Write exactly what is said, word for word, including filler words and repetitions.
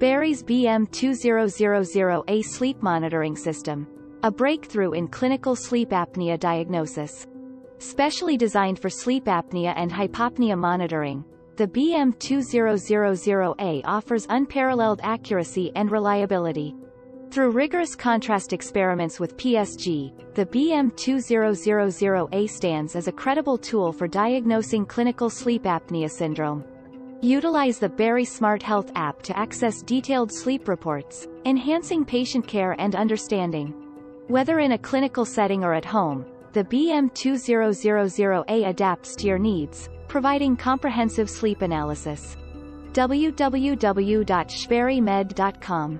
Berry's B M two thousand A sleep monitoring system, a breakthrough in clinical sleep apnea diagnosis. Specially designed for sleep apnea and hypopnea monitoring, the B M two thousand A offers unparalleled accuracy and reliability. Through rigorous contrast experiments with P S G, the B M two thousand A stands as a credible tool for diagnosing clinical sleep apnea syndrome. Utilize the Berry Smart Health app to access detailed sleep reports, enhancing patient care and understanding. Whether in a clinical setting or at home, the B M two thousand A adapts to your needs, providing comprehensive sleep analysis. w w w dot berry med dot com